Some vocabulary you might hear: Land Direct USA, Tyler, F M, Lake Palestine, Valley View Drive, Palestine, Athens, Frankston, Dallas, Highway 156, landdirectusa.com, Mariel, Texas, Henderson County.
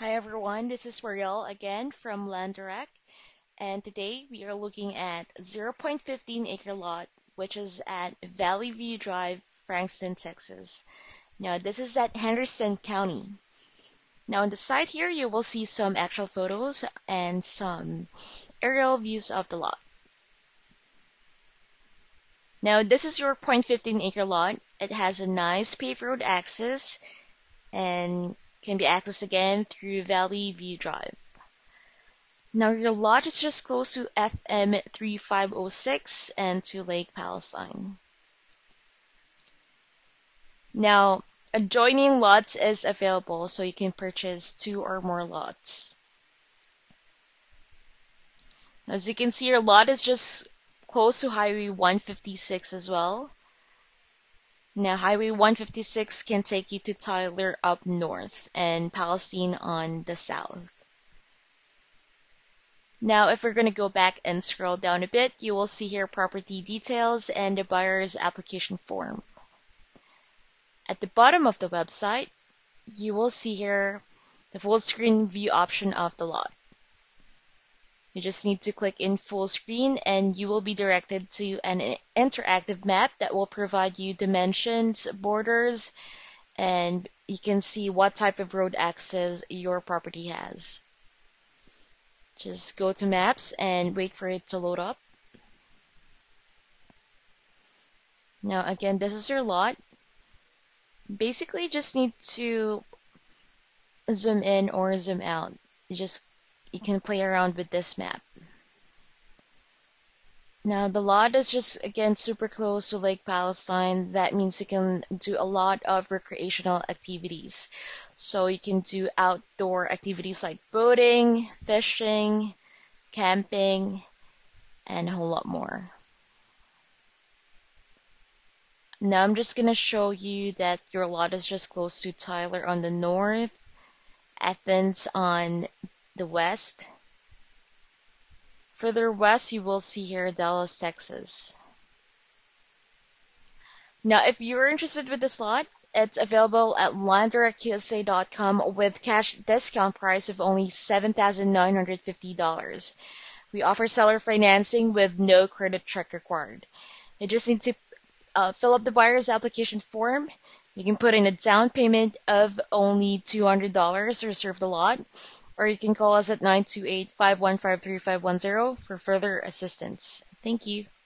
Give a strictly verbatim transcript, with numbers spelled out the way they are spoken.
Hi everyone, this is Mariel again from Land Direct, and today we are looking at zero point one five acre lot, which is at Valley View Drive, Frankston, Texas. Now this is at Henderson County. Now on the side here you will see some actual photos and some aerial views of the lot. Now this is your zero point one five acre lot. It has a nice paved road access and can be accessed again through Valley View Drive. Now your lot is just close to F M thirty-five oh six and to Lake Palestine. Now adjoining lots is available, so you can purchase two or more lots. As you can see, your lot is just close to Highway one fifty-six as well. Now, Highway one fifty-six can take you to Tyler up north and Palestine on the south. Now, if we're going to go back and scroll down a bit, you will see here property details and the buyer's application form. At the bottom of the website, you will see here the full screen view option of the lot. You just need to click in full screen and you will be directed to an interactive map that will provide you dimensions, borders, and you can see what type of road access your property has. Just go to maps and wait for it to load up. Now again, this is your lot. Basically, you just need to zoom in or zoom out. You just You can play around with this map. Now the lot is just again super close to Lake Palestine. That means you can do a lot of recreational activities. So you can do outdoor activities like boating, fishing, camping, and a whole lot more. Now I'm just going to show you that your lot is just close to Tyler on the north, Athens on the west. Further west, you will see here Dallas, Texas. Now, if you're interested with this lot, it's available at land direct U S A dot com with cash discount price of only seven thousand nine hundred fifty dollars. We offer seller financing with no credit check required. You just need to uh, fill up the buyer's application form. You can put in a down payment of only two hundred dollars to reserve the lot, or you can call us at nine two eight, five one five, three five one zero for further assistance. Thank you.